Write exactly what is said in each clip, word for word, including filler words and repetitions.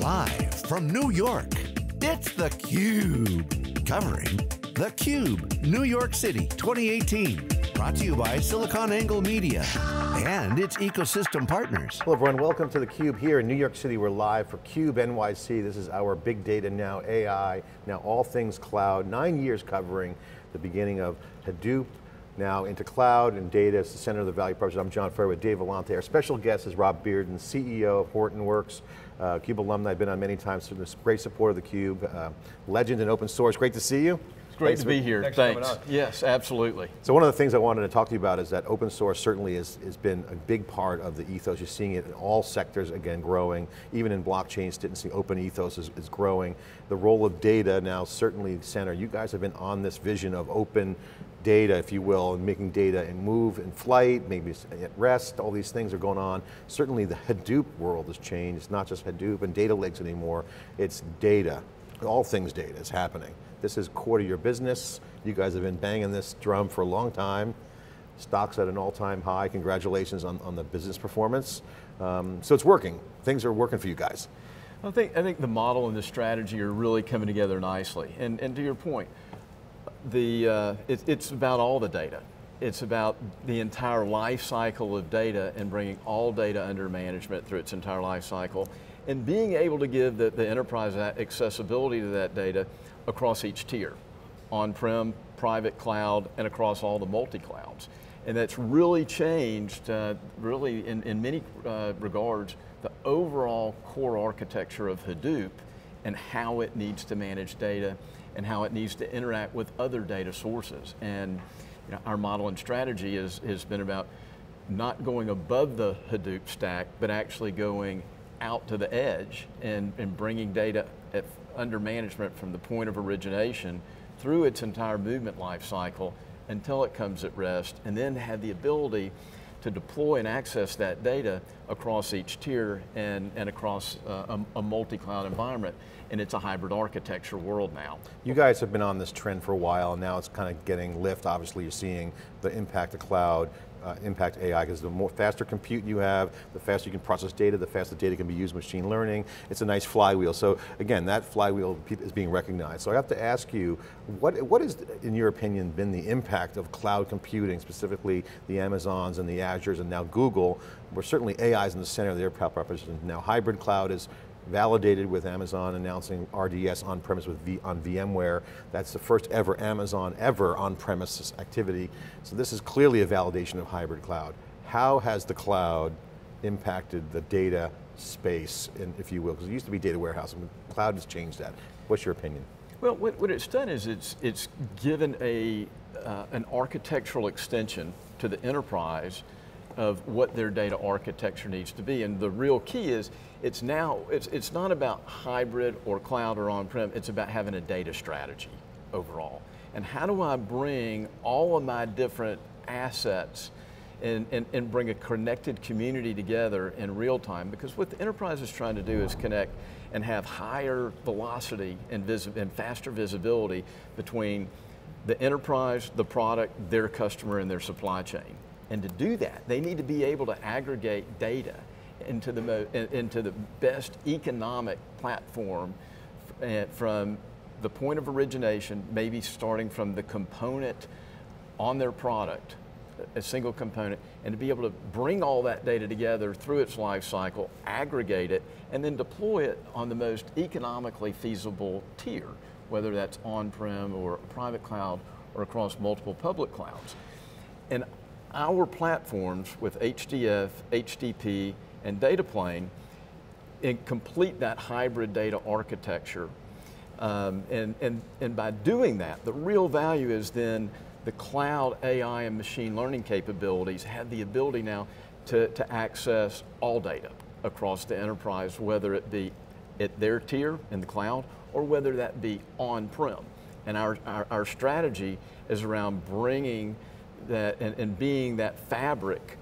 Live from New York, it's theCUBE. Covering theCUBE, New York City twenty eighteen. Brought to you by SiliconANGLE Media and its ecosystem partners. Hello everyone, welcome to theCUBE here in New York City. We're live for CUBE N Y C. This is our big data now, A I, now all things cloud. Nine years covering the beginning of Hadoop, now into cloud and data as the center of the value proposition. I'm John Furrier with Dave Vellante. Our special guest is Rob Bearden, C E O of Hortonworks. Uh, CUBE alumni, I've been on many times, so great supporter of theCUBE. Uh, legend in open source, great to see you. Great Thanks to be here, thanks. Yes, absolutely. So one of the things I wanted to talk to you about is that open source certainly has been a big part of the ethos. You're seeing it in all sectors, again, growing. Even in blockchains, didn't see open ethos is, is growing. The role of data now certainly center. You guys have been on this vision of open data, if you will, and making data in move, in flight, maybe it's at rest, all these things are going on. Certainly the Hadoop world has changed. It's not just Hadoop and data lakes anymore, it's data. All things data is happening. This is core to your business. You guys have been banging this drum for a long time. Stock's at an all-time high. Congratulations on, on the business performance. Um, so it's working. Things are working for you guys. I think, I think the model and the strategy are really coming together nicely. And, and to your point, the, uh, it, it's about all the data. It's about the entire life cycle of data and bringing all data under management through its entire life cycle, and being able to give the, the enterprise accessibility to that data across each tier, on-prem, private cloud, and across all the multi-clouds. And that's really changed, uh, really in, in many uh, regards, the overall core architecture of Hadoop and how it needs to manage data and how it needs to interact with other data sources. And you know, our model and strategy is, has been about not going above the Hadoop stack, but actually going out to the edge and, and bringing data at, under management from the point of origination through its entire movement life cycle until it comes at rest, and then have the ability to deploy and access that data across each tier and, and across uh, a, a multi-cloud environment. And it's a hybrid architecture world now. You guys have been on this trend for a while, and now it's kind of getting lift. Obviously you're seeing the impact of cloud, Uh, impact A I, because the more faster compute you have, the faster you can process data, the faster data can be used in machine learning. It's a nice flywheel. So again, that flywheel is being recognized. So I have to ask you, what what has, in your opinion, been the impact of cloud computing, specifically the Amazons and the Azures and now Google, where certainly A I is in the center of their proposition. Now hybrid cloud is validated with Amazon announcing R D S on-premise with v on VMware. That's the first ever Amazon ever on-premise activity. So this is clearly a validation of hybrid cloud. How has the cloud impacted the data space, in, if you will? Because it used to be data warehouse, and cloud has changed that. What's your opinion? Well, what, what it's done is it's, it's given a, uh, an architectural extension to the enterprise of what their data architecture needs to be. And the real key is, it's now, it's, it's not about hybrid or cloud or on-prem, it's about having a data strategy overall. And how do I bring all of my different assets and, and, and bring a connected community together in real time? Because what the enterprise is trying to do is connect and have higher velocity and, vis and faster visibility between the enterprise, the product, their customer, and their supply chain. And to do that, they need to be able to aggregate data into the, mo into the best economic platform from the point of origination, maybe starting from the component on their product, a single component, and to be able to bring all that data together through its life cycle, aggregate it, and then deploy it on the most economically feasible tier, whether that's on-prem or private cloud or across multiple public clouds. And our platforms with H D F, H D P, and DataPlane and complete that hybrid data architecture. Um, and, and, and by doing that, the real value is then the cloud A I and machine learning capabilities have the ability now to, to access all data across the enterprise, whether it be at their tier in the cloud or whether that be on-prem. And our, our, our strategy is around bringing that and, and being that fabric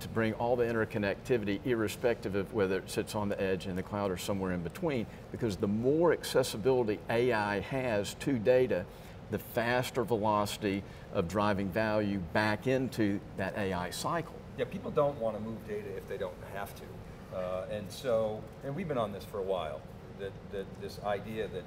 to bring all the interconnectivity, irrespective of whether it sits on the edge, in the cloud, or somewhere in between, because the more accessibility A I has to data, the faster velocity of driving value back into that A I cycle. Yeah, people don't want to move data if they don't have to. Uh, and so, and we've been on this for a while, that, that this idea that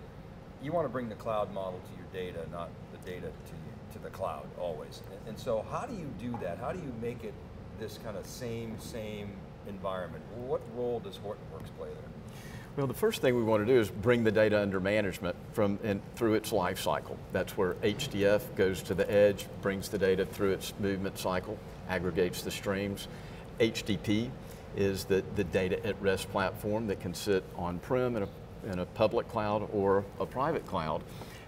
you want to bring the cloud model to your data, not the data to you, to the cloud always. And, and so how do you do that? How do you make it this kind of same, same environment? What role does Hortonworks play there? Well, the first thing we want to do is bring the data under management from and through its life cycle. That's where H D F goes to the edge, brings the data through its movement cycle, aggregates the streams. H D P is the, the data at rest platform that can sit on-prem in a, in a public cloud or a private cloud.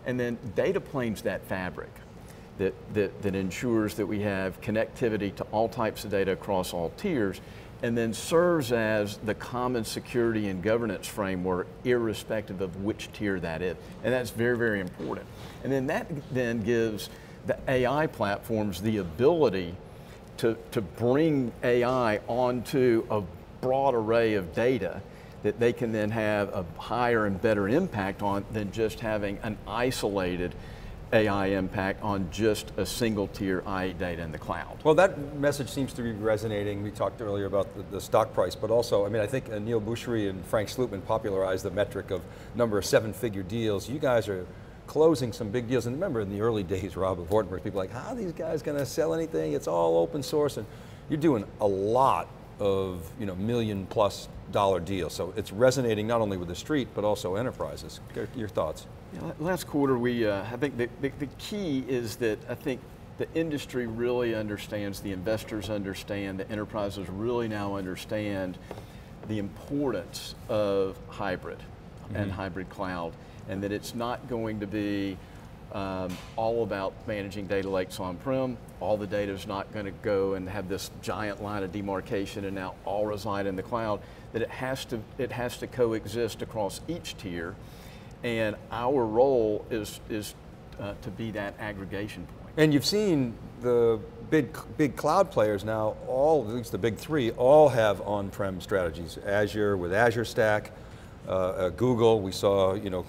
And then DataPlane's that fabric that, that, that ensures that we have connectivity to all types of data across all tiers, and then serves as the common security and governance framework irrespective of which tier that is. And that's very, very important. And then that then gives the A I platforms the ability to, to bring A I onto a broad array of data that they can then have a higher and better impact on than just having an isolated A I impact on just a single tier I A data in the cloud. Well, that message seems to be resonating. We talked earlier about the, the stock price, but also, I mean, I think Neil Boucherie and Frank Slootman popularized the metric of number of seven-figure deals. You guys are closing some big deals, and remember in the early days, Rob, of Hortonworks, people were like, how are these guys going to sell anything? It's all open source, and you're doing a lot of you know million plus dollar deals. So it's resonating not only with the street, but also enterprises. Your thoughts? Yeah, last quarter, we, uh, I think the, the, the key is that I think the industry really understands, the investors understand, the enterprises really now understand the importance of hybrid mm-hmm. and hybrid cloud, and that it's not going to be um, all about managing data lakes on-prem. All the data's not going to go and have this giant line of demarcation and now all reside in the cloud, that it has to, it has to coexist across each tier. And our role is, is uh, to be that aggregation point. And you've seen the big, big cloud players now, all, at least the big three, all have on-prem strategies. Azure with Azure Stack, uh, uh, Google, we saw you know,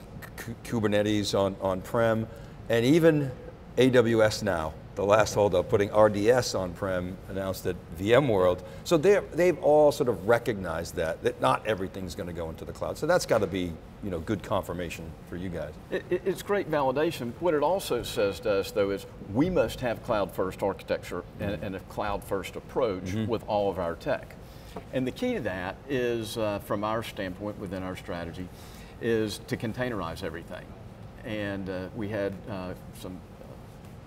Kubernetes on, on-prem, and even A W S now, the last holdup, putting R D S on-prem, announced at VMworld. So they've all sort of recognized that, that not everything's going to go into the cloud. So that's got to be you know, good confirmation for you guys. It, it's great validation. What it also says to us, though, is we must have cloud-first architecture mm-hmm. and, and a cloud-first approach mm-hmm. with all of our tech. And the key to that is, uh, from our standpoint within our strategy, is to containerize everything. And uh, we had uh, some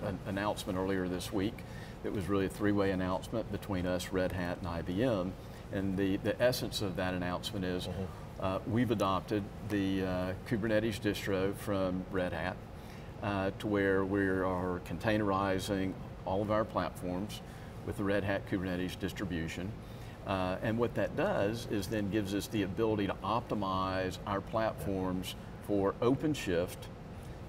an announcement earlier this week that was really a three-way announcement between us, Red Hat, and I B M. And the, the essence of that announcement is mm-hmm. uh, we've adopted the uh, Kubernetes distro from Red Hat uh, to where we are containerizing all of our platforms with the Red Hat Kubernetes distribution. Uh, and what that does is then gives us the ability to optimize our platforms for OpenShift,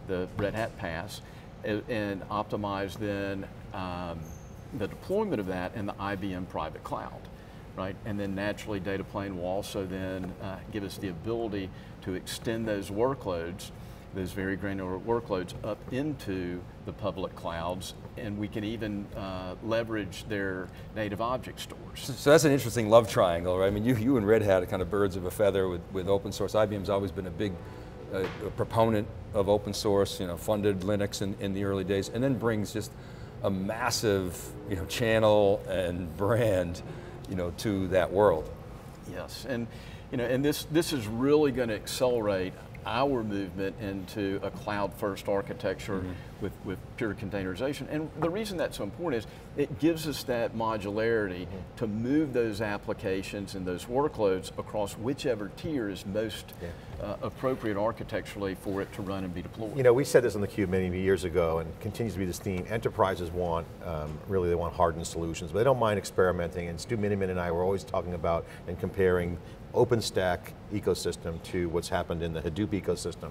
the Red Hat pass, and optimize then um, the deployment of that in the I B M private cloud, right? And then naturally DataPlane will also then uh, give us the ability to extend those workloads, those very granular workloads up into the public clouds, and we can even uh, leverage their native object stores. So that's an interesting love triangle, right? I mean, you, you and Red Hat are kind of birds of a feather with, with open source. I B M's always been a big A, a proponent of open source, you know, funded Linux in, in the early days, and then brings just a massive, you know, channel and brand, you know, to that world. Yes, and you know, and this this is really going to accelerate our movement into a cloud-first architecture mm-hmm. with, with pure containerization. And the reason that's so important is it gives us that modularity mm-hmm. to move those applications and those workloads across whichever tier is most yeah. uh, appropriate architecturally for it to run and be deployed. You know, we said this on theCUBE many, many years ago, and continues to be this theme. Enterprises want, um, really they want hardened solutions, but they don't mind experimenting, and Stu Miniman and I were always talking about and comparing OpenStack ecosystem to what's happened in the Hadoop ecosystem.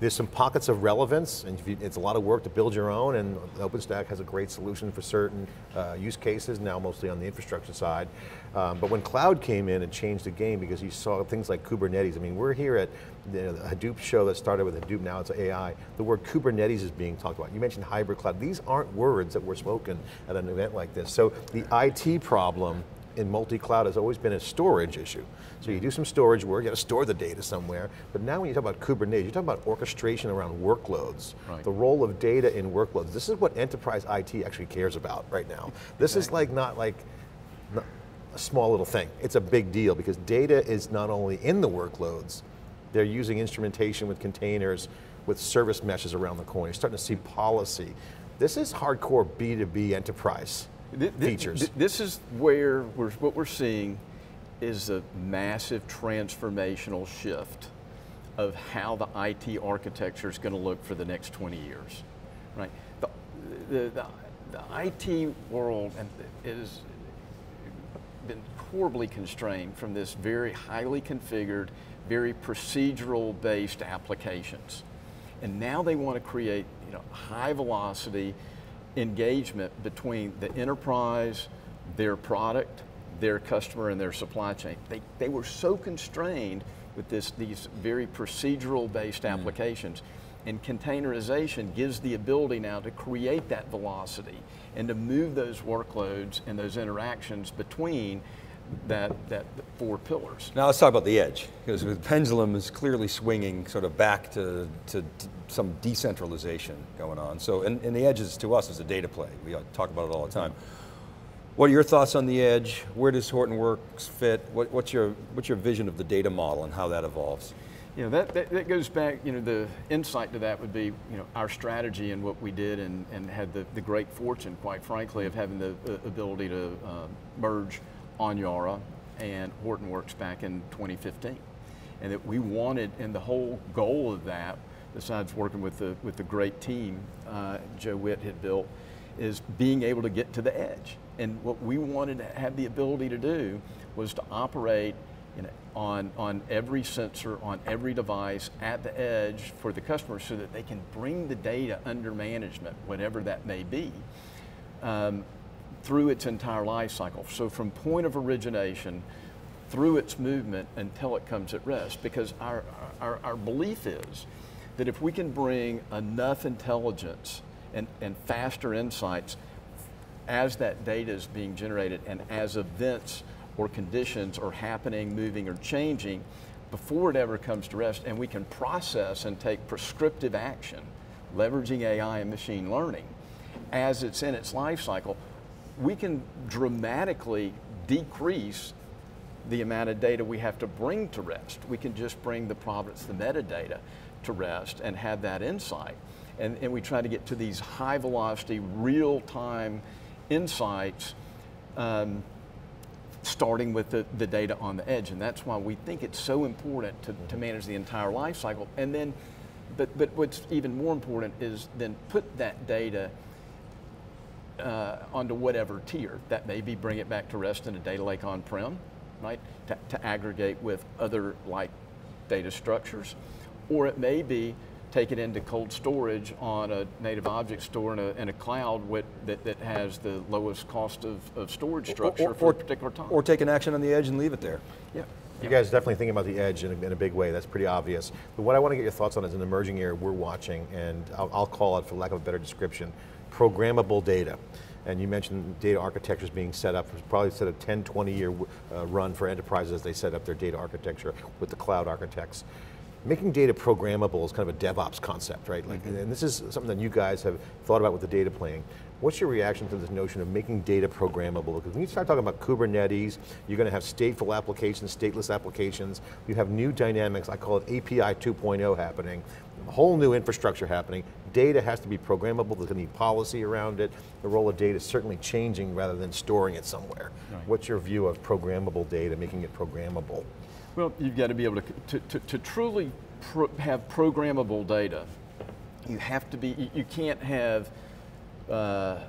There's some pockets of relevance, and it's a lot of work to build your own, and OpenStack has a great solution for certain uh, use cases, now mostly on the infrastructure side. Um, but when cloud came in, it changed the game because you saw things like Kubernetes. I mean, we're here at the Hadoop show that started with Hadoop, now it's A I. The word Kubernetes is being talked about. You mentioned hybrid cloud. These aren't words that were spoken at an event like this. So the I T problem in multi-cloud has always been a storage issue. So you do some storage work, you got to store the data somewhere, but now when you talk about Kubernetes, you're talking about orchestration around workloads, right. the role of data in workloads. This is what enterprise I T actually cares about right now. This exactly. is like not like not a small little thing, it's a big deal because data is not only in the workloads, they're using instrumentation with containers, with service meshes around the corner. You're starting to see policy. This is hardcore B two B enterprise. This, features. This is where we're, what we're seeing is a massive transformational shift of how the I T architecture is going to look for the next twenty years, right? The, the, the, the I T world has been horribly constrained from this very highly configured, very procedural based applications. And now they want to create you know, high velocity, engagement between the enterprise, their product, their customer, and their supply chain. They, they were so constrained with this, these very procedural-based mm. applications, and containerization gives the ability now to create that velocity and to move those workloads and those interactions between that, that four pillars. Now let's talk about the edge, because the pendulum is clearly swinging sort of back to, to, to some decentralization going on. So, and, and the edge is, to us, is a data play. We talk about it all the time. What are your thoughts on the edge? Where does Hortonworks fit? What, what's, your, what's your vision of the data model and how that evolves? You know, that, that, that goes back, you know, the insight to that would be, you know, our strategy and what we did and, and had the, the great fortune, quite frankly, of having the uh, ability to uh, merge Onyara and Hortonworks back in twenty fifteen. And that we wanted, and the whole goal of that, besides working with the, with the great team uh, Joe Witt had built, is being able to get to the edge. And what we wanted to have the ability to do was to operate you know, on, on every sensor, on every device, at the edge for the customer so that they can bring the data under management, whatever that may be. Um, through its entire life cycle. So from point of origination, through its movement until it comes at rest, because our, our, our belief is that if we can bring enough intelligence and, and faster insights as that data is being generated and as events or conditions are happening, moving or changing, before it ever comes to rest, and we can process and take prescriptive action, leveraging A I and machine learning, as it's in its life cycle, we can dramatically decrease the amount of data we have to bring to rest. We can just bring the provenance, the metadata to rest and have that insight. And, and we try to get to these high velocity, real time insights, um, starting with the, the data on the edge. And that's why we think it's so important to, to manage the entire life cycle. And then, but, but what's even more important is then put that data Uh, onto whatever tier. That may be bring it back to rest in a data lake on-prem, right? To, to aggregate with other like data structures. Or it may be take it into cold storage on a native object store in a, in a cloud with, that, that has the lowest cost of, of storage structure or, or, for or, a particular time. Or take an action on the edge and leave it there. Yeah. You guys are definitely thinking about the edge in a, in a big way, that's pretty obvious. But what I want to get your thoughts on is an emerging area we're watching, and I'll, I'll call it, for lack of a better description, programmable data. And you mentioned data architectures being set up, probably set up ten, twenty year uh, run for enterprises as they set up their data architecture with the cloud architects. Making data programmable is kind of a DevOps concept, right? Like, mm-hmm. And this is something that you guys have thought about with the data plane. What's your reaction to this notion of making data programmable? Because when you start talking about Kubernetes, you're going to have stateful applications, stateless applications, you have new dynamics, I call it A P I two point oh happening, a whole new infrastructure happening. Data has to be programmable, there's going to be policy around it, the role of data is certainly changing rather than storing it somewhere. Right. What's your view of programmable data, making it programmable? Well, you've got to be able to, to, to, to truly pro have programmable data, you have to be, you can't have uh,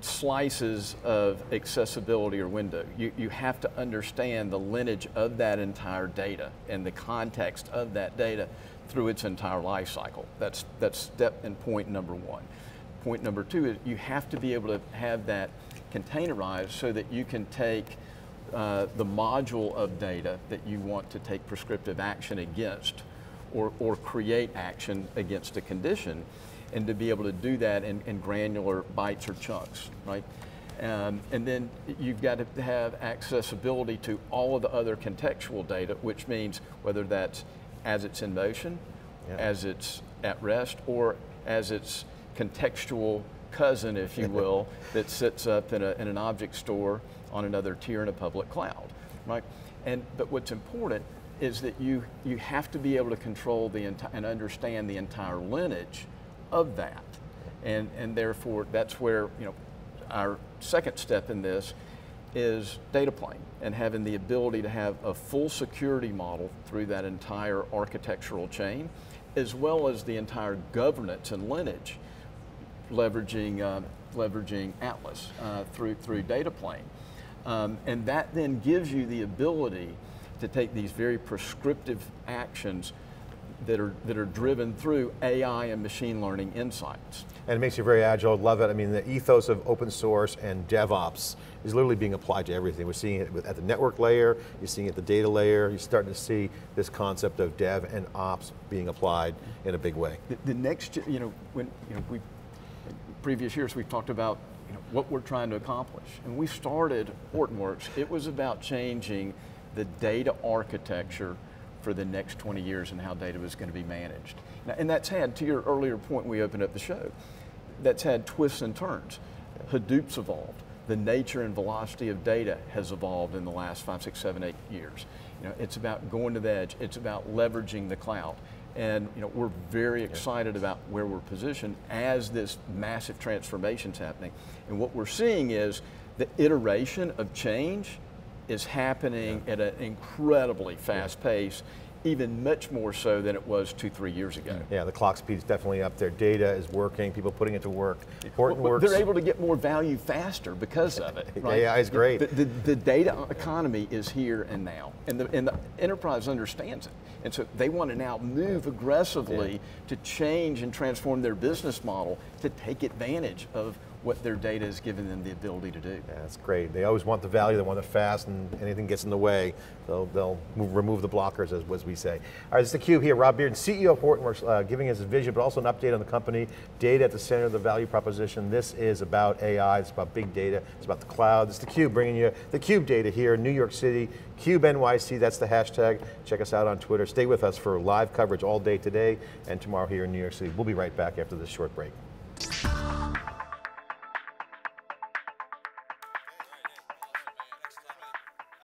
slices of accessibility or window. You, you have to understand the lineage of that entire data and the context of that data through its entire life cycle. That's, that's step and point number one. Point number two is you have to be able to have that containerized so that you can take Uh, the module of data that you want to take prescriptive action against or, or create action against a condition, and to be able to do that in, in granular bytes or chunks, right? Um, and then you've got to have accessibility to all of the other contextual data, which means whether that's as it's in motion, yeah. as it's at rest, or as it's contextual cousin, if you will, that sits up in, a, in an object store on another tier in a public cloud, right? And, but what's important is that you, you have to be able to control the and understand the entire lineage of that. And, and therefore, that's where, you know, our second step in this is DataPlane and having the ability to have a full security model through that entire architectural chain, as well as the entire governance and lineage, leveraging, uh, leveraging Atlas uh, through, through DataPlane. Um, and that then gives you the ability to take these very prescriptive actions that are, that are driven through A I and machine learning insights. And it makes you very agile, love it. I mean, the ethos of open source and DevOps is literally being applied to everything. We're seeing it at the network layer, you're seeing it at the data layer, you're starting to see this concept of dev and ops being applied in a big way. The, the next, you know, when, you know, we, in previous years we've talked about, you know, what we're trying to accomplish. And we started Hortonworks, it was about changing the data architecture for the next twenty years and how data was going to be managed. Now, and that's had, to your earlier point when we opened up the show, that's had twists and turns. Hadoop's evolved. The nature and velocity of data has evolved in the last five, six, seven, eight years. You know, it's about going to the edge. It's about leveraging the cloud. And you know, we're very excited about where we're positioned as this massive transformation's happening. And what we're seeing is the iteration of change is happening yeah. at an incredibly fast yeah. pace, even much more so than it was two, three years ago. Yeah, the clock speed's definitely up. Their data is working, people putting it to work. Hortonworks. Well, they're able to get more value faster because of it, right? A I is great. The, the, the data economy is here and now, and the, and the enterprise understands it. And so they want to now move yeah. aggressively yeah. to change and transform their business model to take advantage of what their data is giving them the ability to do. Yeah, that's great. They always want the value, they want it fast, and anything gets in the way, they'll, they'll move, remove the blockers, as, as we say. All right, this is theCUBE here. Rob Bearden, C E O of Hortonworks, uh, giving us his vision, but also an update on the company. Data at the center of the value proposition. This is about A I, it's about big data, it's about the cloud. It's theCUBE bringing you theCUBE data here in New York City. CUBE N Y C, that's the hashtag. Check us out on Twitter. Stay with us for live coverage all day today and tomorrow here in New York City. We'll be right back after this short break.